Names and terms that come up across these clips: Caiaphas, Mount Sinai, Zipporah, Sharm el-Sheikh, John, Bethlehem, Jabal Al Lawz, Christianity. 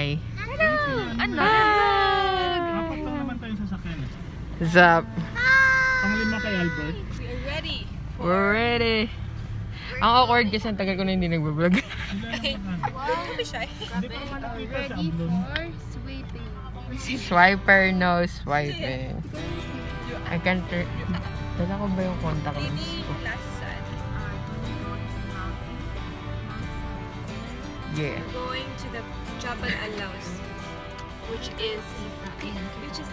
Sinai. Ano? Apat lang naman tayong sasakyan. Zap. Panglima kay Albert. We're ready. We're ready. Ang awkward kasi ang tagal ko na hindi nagbablog. Ready for swiping. Swiper, no swiping. I can't... Dala ko ba yung contact lens ko? Yeah. We're going to the Jabal Al Lawz, which is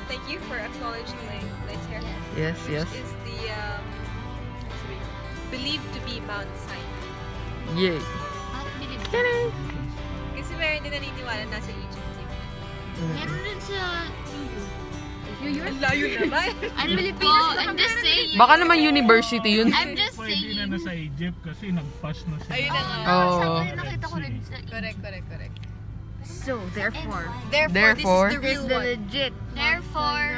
thank you for acknowledging my hair. Yes, yes. Which is the believed to be Mount Sinai. Yeah. Ta-da! Kasi meron din naniniwala nasa Egypt. Meron din sa New York. Ang layo naman. Ang Pilipinas. I'm just saying. Baka naman university yun. I'm just saying. Pwede na nasa Egypt kasi nag-pass na siya. Ayun na nga. Oo. Nakita ko rin sa Egypt. Correct. So, therefore, this is the legit. Therefore,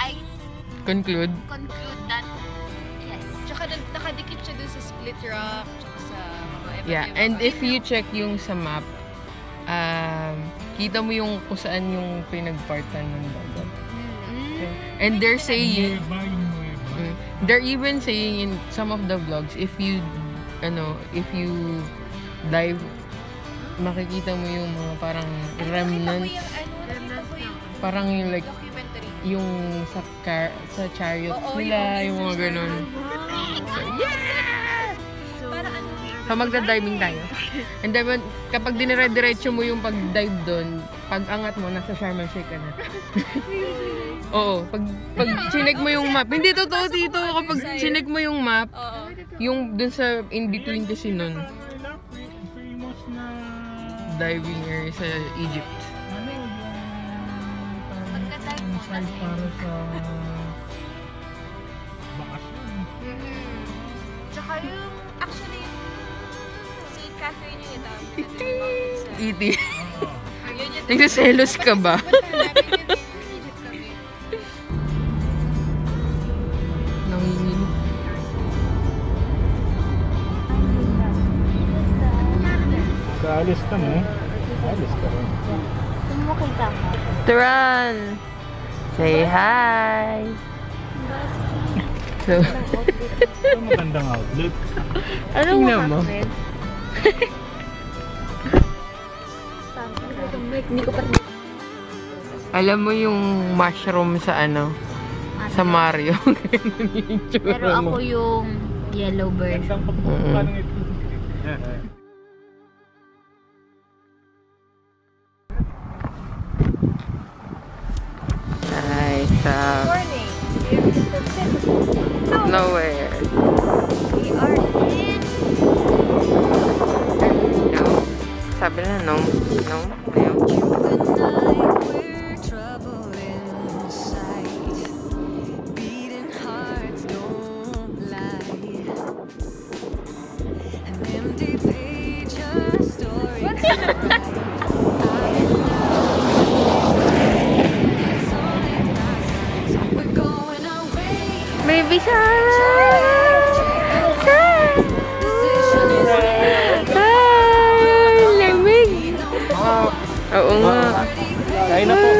I conclude that, yes. Tsaka nakadikit siya dun sa Split Rock, tsaka sa mga iba. Yeah, and if you check yung sa map, kita mo yung kung saan yung pinagpartan ng dagat. And they're saying, they're even saying in some of the vlogs, if you dive, makikita mo yung mga parang remnants, parang yung like yung sa chariots nila, yung mga ganun. So magdadiving tayo. And then kapag dinire-diretso mo yung pag-dive doon, pag-angat mo, nasa Sharm el-Sheikh ka na. Oo, pag chinek mo yung map. Hindi totoo dito kapag chinek mo yung map, yung dun sa in-between kasi nun. Famous na diving area sa Egypt. Ano yung size para sa bakasyon? Tsaka yung, actually, Iti. Nagsaselos ka ba? Nanginginig. Kaalis ka mo. Kaalis ka rin. Tumakita ka. Turan! Say hi! So, ito magandang outlook. Anong makakapin? Alam mo yung mushroom sa ano? Sa Mario. Pero ako yung yellow bird. Nice. Good morning. Nowhere. We are in... Sabi na, no, ayaw. Baby Shark! Oo nga. Kain na po.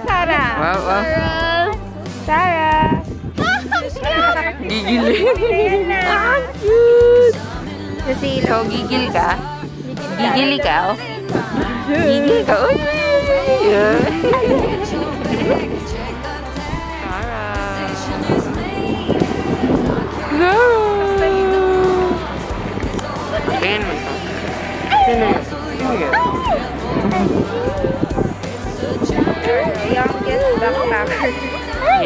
Sarah. Wow. Sarah. Gigil. Ah, cute. Kasi ikaw gigil ka? Gigil ikaw? Gigil ka? Oh, yeah. No! Ayan mo ito. Sino yun? Sino yun? Youngest backpacker.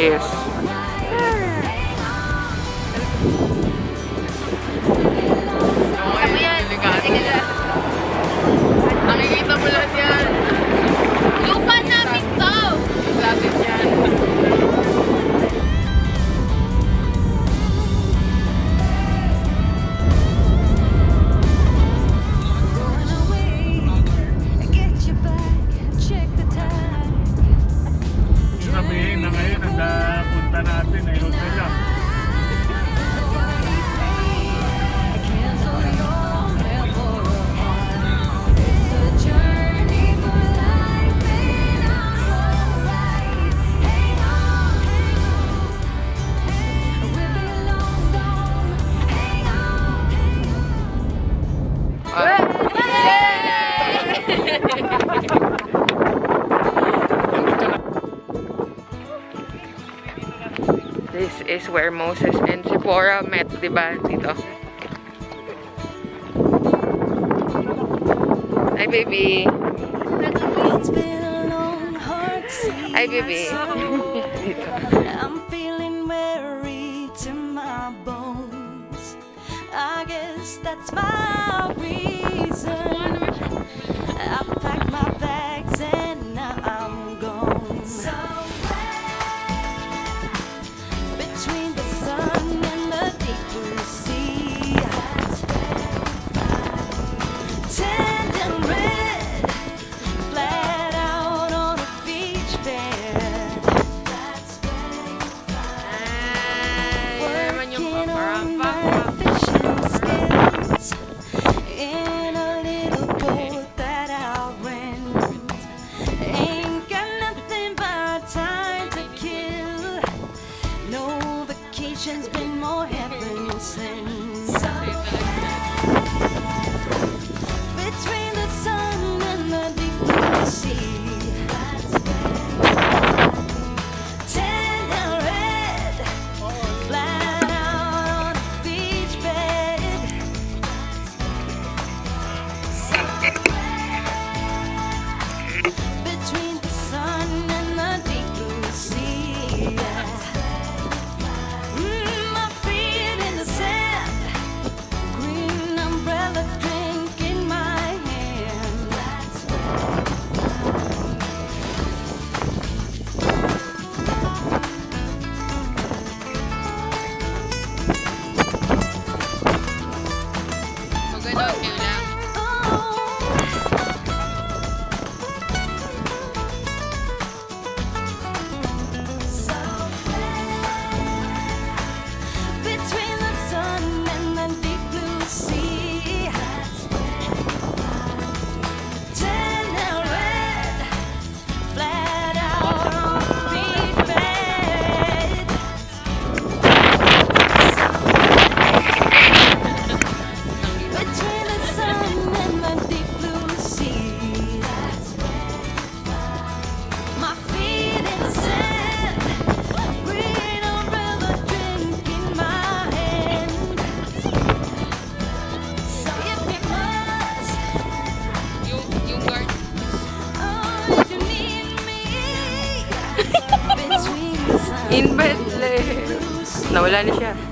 Yes. place where Moses and Zipporah met, diba? Dito. Hi, baby. Hi, baby. I'm feeling weary to my bones. I guess that's my reason. I packed my bags and now I'm gone. Somewhere between the sun and the deep blue sea, I stand tanned and red, flat out on a beach bed. That's where you find working on my fishing skills in a little boat that I rent. Ain't got nothing but time to kill. No vacation's been more heaven sent. Between the sun and the deep blue sea, I stand tanned and red, flat out on a beach bed. Between the sun and the deep blue sea, my feet in the sand, green umbrella drink in my hand. Between the sun and the deep blue sea, tan and red, flat out on a beach bed. Between the sun and the deep blue sea, my feet in the sand, green umbrella drink in my hand. If you must, oh, you need me. Between the sun In and the Bethlehem. deep blue sea, Nawala na siya.